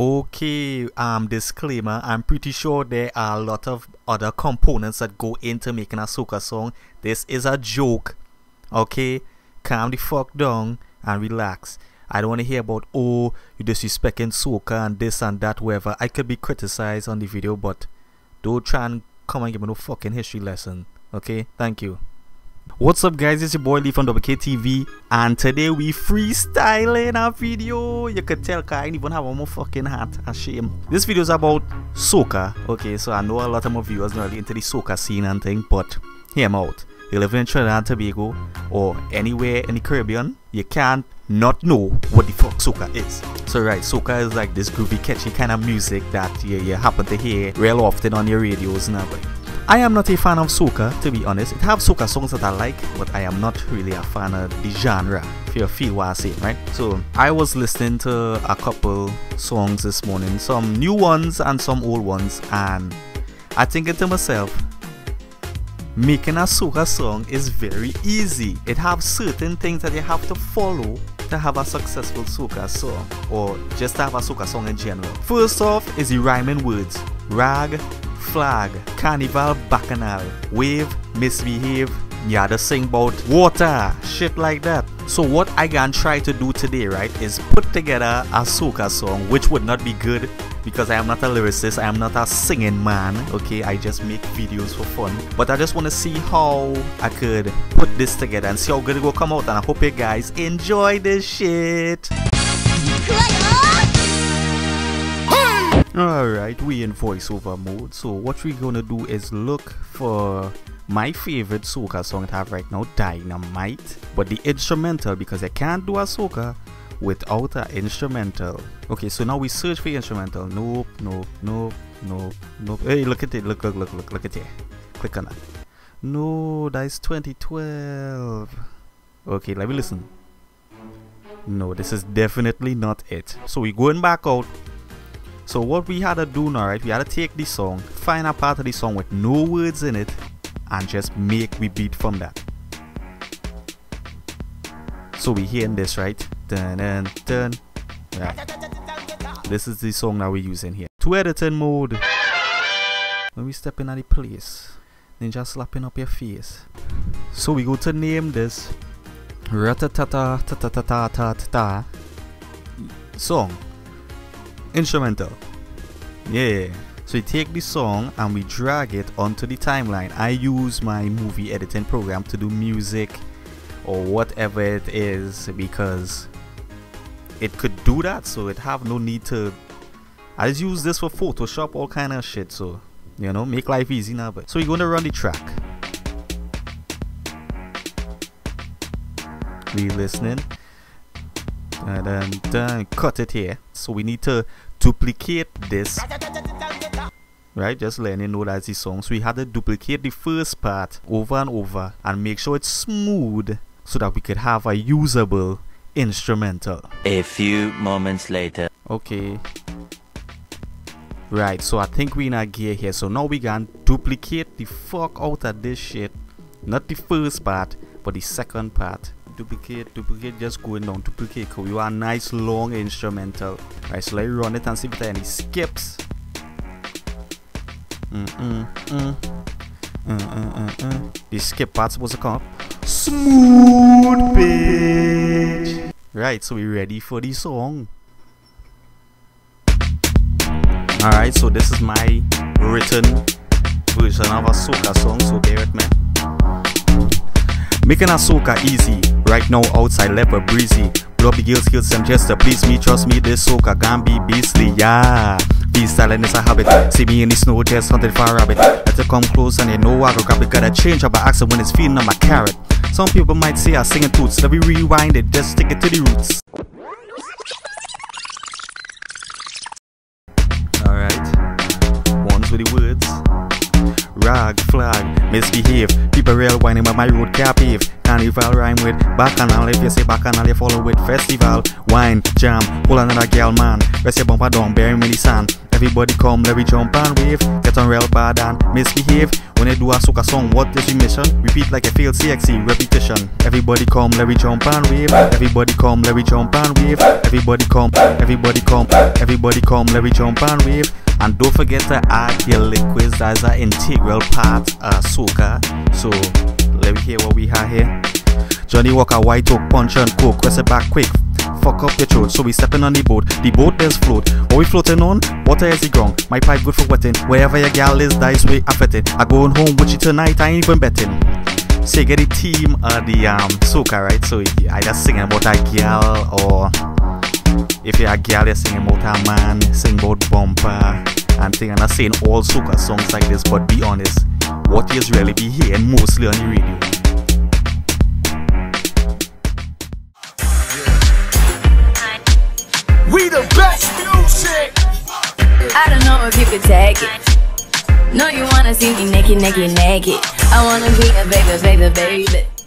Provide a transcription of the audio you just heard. Okay, disclaimer, I'm pretty sure there are a lot of other components that go into making a soca song. This is a joke, okay? Calm the fuck down and relax. I don't want to hear about, oh, you disrespecting soca and this and that, whatever. I could be criticized on the video, but don't try and come and give me no fucking history lesson, okay? Thank you. What's up guys, it's your boy Lee from WKTV, and today we freestyling a video. You could tell I ain't even have on my fucking hat, a shame. This video is about soca, okay? So I know a lot of my viewers not really into the soca scene and thing, but hear me out. You live in Trinidad and Tobago or anywhere in the Caribbean, you can't not know what the fuck soca is. So right, soca is like this groovy, catchy kind of music that you happen to hear real often on your radios and everything. I am not a fan of soca, to be honest. It have soca songs that I like, but I am not really a fan of the genre, if you feel what I say, right? So I was listening to a couple songs this morning, some new ones and some old ones, and I thinking to myself, making a soca song is very easy. It have certain things that you have to follow to have a successful soca song, or just to have a soca song in general. First off is the rhyming words: rag, flag, carnival, bacchanal, wave, misbehave. Yeah, the sing about water, shit like that. So what I can try to do today, right, is put together a soca song, which would not be good because I am not a lyricist, I am not a singing man, okay? I just make videos for fun, but I just want to see how I could put this together and see how good it will come out, and I hope you guys enjoy this shit. Alright, we in voiceover mode, so what we're gonna do is look for my favorite soca song to have right now, Dynamite, but the instrumental, because I can't do a soca without an instrumental. Okay, so now we search for the instrumental. Nope, nope, nope, nope, nope. Hey, look at it, look at it. Click on that. No, that's 2012. Okay, let me listen. No, this is definitely not it. So we're going back out. So what we had to do now, right, we had to take the song, find a part of the song with no words in it, and just make we beat from that. So we hearing this, right? Dun, dun, dun. Right. This is the song that we're using here. To editing mode. When we step in at the place, ninja slapping up your face. So we go to name this Ratatata Tata song. Instrumental. Yeah, so we take the song and we drag it onto the timeline. I use my movie editing program to do music or whatever it is, because it could do that, so it have no need to. I just use this for Photoshop, all kind of shit, so you know, make life easy now. But so we're gonna run the track. We listening. Cut it here. So we need to duplicate this, right? Just letting you know that's the song. So we had to duplicate the first part over and over and make sure it's smooth so that we could have a usable instrumental. A few moments later. Okay. Right, so I think we're in a gear here. So now we can duplicate the fuck out of this shit. Not the first part, but the second part. Duplicate, duplicate, just going down, duplicate, because we want a nice long instrumental. Alright, so let's run it and see if there are any skips. The skip part's supposed to come up. Smooth, bitch! Right, so we're ready for the song. Alright, so this is my written version of a soca song, so bear with me. Making a soca easy, right now outside leopard breezy. Blow the girls, kills them just to please me. Trust me, this soca can be beastly, yeah. Freestyling is a habit. See me in the snow, just hunting for a rabbit. Let her come close and they know I go grab it. Gotta change up my accent when it's feeding on my carrot. Some people might say I sing in toots. Let me rewind it, just stick it to the roots. Alright, ones with the words. Rag, flag, misbehave. People real whining but my road can't pave. Carnival rhyme with bacchanal. If you say bacchanal, you follow with festival. Wine, jam, pull another girl, man. Rest your bumper down, bury me in the sand. Everybody come, let we jump and wave. Get on real bad and misbehave. When they do a soca song, what is your mission? Repeat like a failed CXC repetition. Everybody come, let we jump and wave. Everybody come, let we jump and wave. Everybody come, everybody come, everybody come, let we jump and wave. And don't forget to add your liquids as an integral part of soca. So let me hear what we have here. Johnny Walker, White Oak, Punch and Coke. Press it back quick, fuck up your throat. So we stepping on the boat. The boat is float. What we floating on? Water is the ground. My pipe good for wetting. Wherever your gal is, that's way affecting. I going home with you tonight, I ain't even betting. Say get the team of the soca, right? So you either singing about a gal, or if you're a gal, you're singing about a man, sing about bumper and thing. And I'm saying all soca songs like this, but be honest, what you really be hearing mostly on the radio. We the best music. I don't know if you could take it. No, you wanna see me naked, naked, naked. I wanna be a baby, baby, baby.